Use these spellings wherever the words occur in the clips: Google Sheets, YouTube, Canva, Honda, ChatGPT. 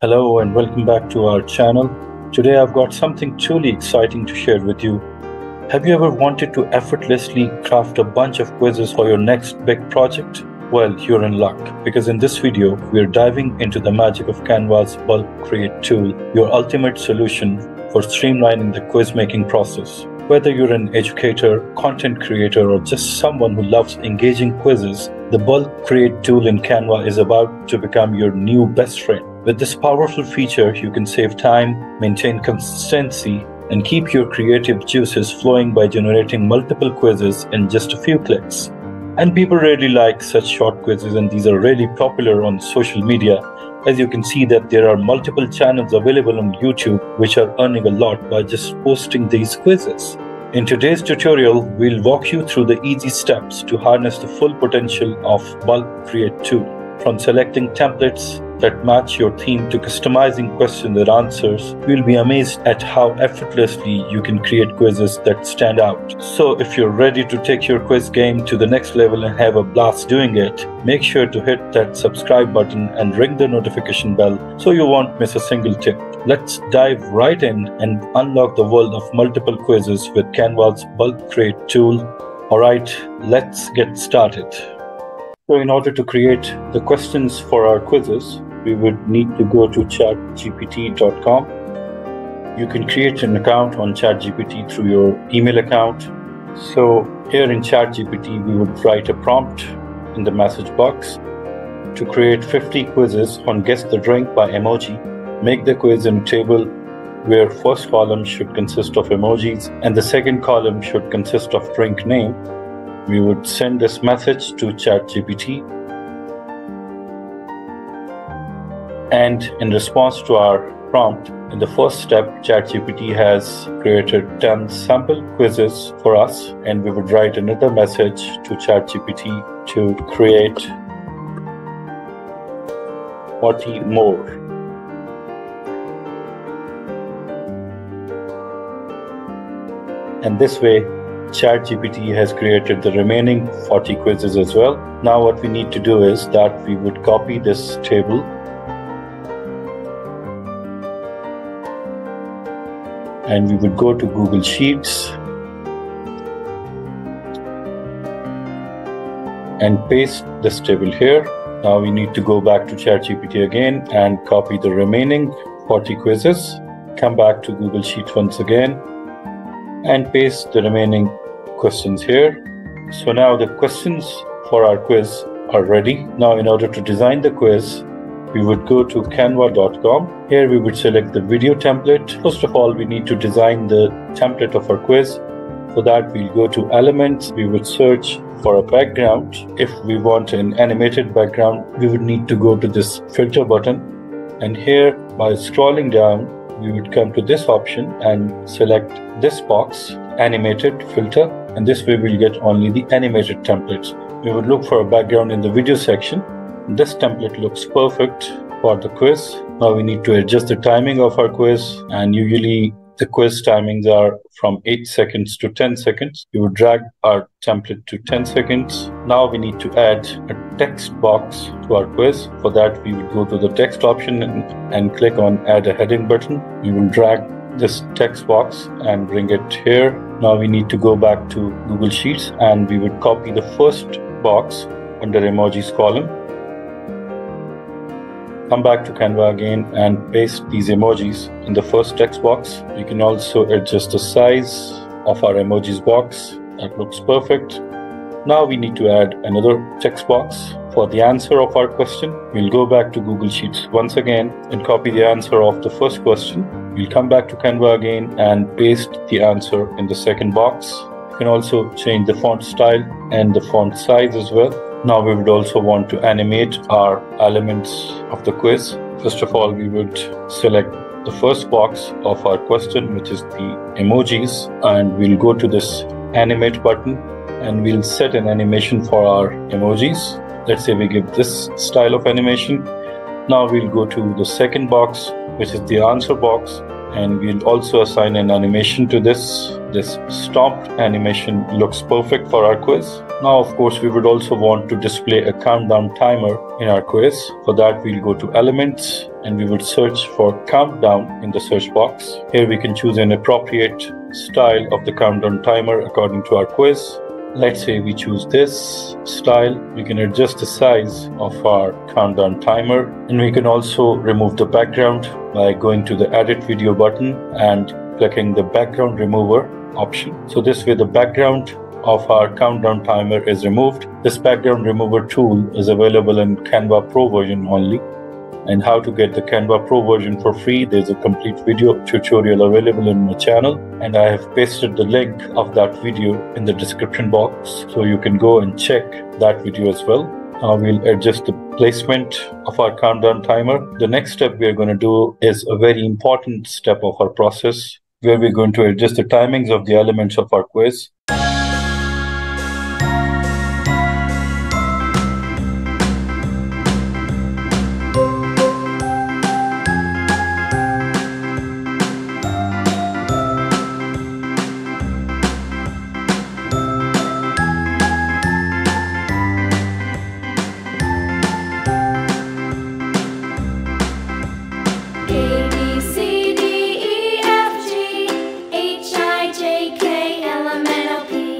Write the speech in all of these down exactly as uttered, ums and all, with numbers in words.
Hello and welcome back to our channel. Today I've got something truly exciting to share with you. Have you ever wanted to effortlessly craft a bunch of quizzes for your next big project? Well, you're in luck, because in this video we're diving into the magic of Canva's Bulk Create tool, your ultimate solution for streamlining the quiz making process. Whether you're an educator, content creator, or just someone who loves engaging quizzes, the Bulk Create tool in Canva is about to become your new best friend. With this powerful feature, you can save time, maintain consistency, and keep your creative juices flowing by generating multiple quizzes in just a few clicks. And people really like such short quizzes, and these are really popular on social media. As you can see that there are multiple channels available on YouTube which are earning a lot by just posting these quizzes. In today's tutorial, we'll walk you through the easy steps to harness the full potential of Bulk Create tool. From selecting templates that match your theme to customizing questions and answers, you'll be amazed at how effortlessly you can create quizzes that stand out. So if you're ready to take your quiz game to the next level and have a blast doing it, make sure to hit that subscribe button and ring the notification bell so you won't miss a single tip. Let's dive right in and unlock the world of multiple quizzes with Canva's Bulk Create tool. Alright, let's get started. So in order to create the questions for our quizzes, we would need to go to chat G P T dot com. You can create an account on chat G P T through your email account. So here in chat G P T, we would write a prompt in the message box to create fifty quizzes on Guess the Drink by emoji. Make the quiz in a table where first column should consist of emojis and the second column should consist of drink name. We would send this message to chat G P T, and in response to our prompt, in the first step, chat G P T has created ten sample quizzes for us, and we would write another message to chat G P T to create forty more. And this way, chat G P T has created the remaining forty quizzes as well. Now what we need to do is that we would copy this table and we would go to Google Sheets and paste this table here. Now we need to go back to chat G P T again and copy the remaining forty quizzes. Come back to Google Sheets once again and paste the remaining questions here. So now the questions for our quiz are ready. Now in order to design the quiz, we would go to canva dot com. Here we would select the video template. First of all, we need to design the template of our quiz. For that, we'll go to elements. We would search for a background. If we want an animated background, we would need to go to this filter button. And here, by scrolling down, we would come to this option and select this box, animated filter, and this way we'll get only the animated templates. We would look for a background in the video section. This template looks perfect for the quiz. Now we need to adjust the timing of our quiz, and usually the quiz timings are from eight seconds to ten seconds. We would drag our template to ten seconds. Now we need to add a text box to our quiz. For that, we would go to the text option and, and click on Add a Heading button. We will drag this text box and bring it here. Now we need to go back to Google Sheets and we would copy the first box under emojis column. Come back to Canva again and paste these emojis in the first text box. You can also adjust the size of our emojis box. That looks perfect. Now we need to add another text box for the answer of our question. We'll go back to Google Sheets once again and copy the answer of the first question. We'll come back to Canva again and paste the answer in the second box. You can also change the font style and the font size as well. Now we would also want to animate our elements of the quiz. First of all, we would select the first box of our question, which is the emojis, and we'll go to this animate button and we'll set an animation for our emojis. Let's say we give this style of animation. Now we'll go to the second box, which is the answer box, and we'll also assign an animation to this. This stopped animation looks perfect for our quiz. Now, of course, we would also want to display a countdown timer in our quiz. For that, we'll go to Elements and we will search for countdown in the search box. Here we can choose an appropriate style of the countdown timer according to our quiz. Let's say we choose this style. We can adjust the size of our countdown timer, and we can also remove the background by going to the edit video button and clicking the background remover option. So this way the background of our countdown timer is removed. This background remover tool is available in Canva Pro version only. And how to get the Canva Pro version for free, there's a complete video tutorial available in my channel, and I have pasted the link of that video in the description box, so you can go and check that video as well. Now we'll adjust the placement of our countdown timer. The next step we are going to do is a very important step of our process, where we're going to adjust the timings of the elements of our quiz. J K L M N O P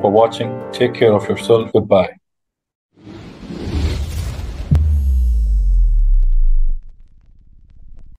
for watching. Take care of yourself. Goodbye.